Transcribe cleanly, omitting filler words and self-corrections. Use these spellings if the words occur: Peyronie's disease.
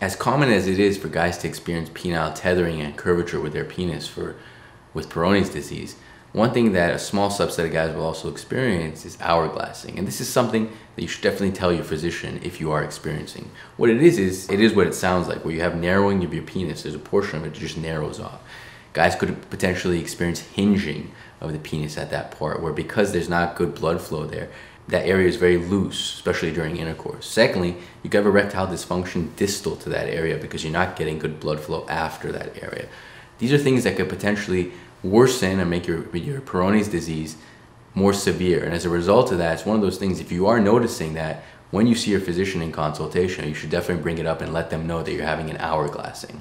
As common as it is for guys to experience penile tethering and curvature with their penis with Peyronie's disease, one thing that a small subset of guys will also experience is hourglassing. And this is something that you should definitely tell your physician if you are experiencing. What it is it is what it sounds like, where you have narrowing of your penis. There's a portion of it that just narrows off. Guys could potentially experience hinging of the penis at that part, where because there's not good blood flow there, that area is very loose, especially during intercourse. Secondly, you could have erectile dysfunction distal to that area because you're not getting good blood flow after that area. These are things that could potentially worsen and make your Peyronie's disease more severe. And as a result of that, it's one of those things, if you are noticing that, when you see your physician in consultation, you should definitely bring it up and let them know that you're having an hourglassing.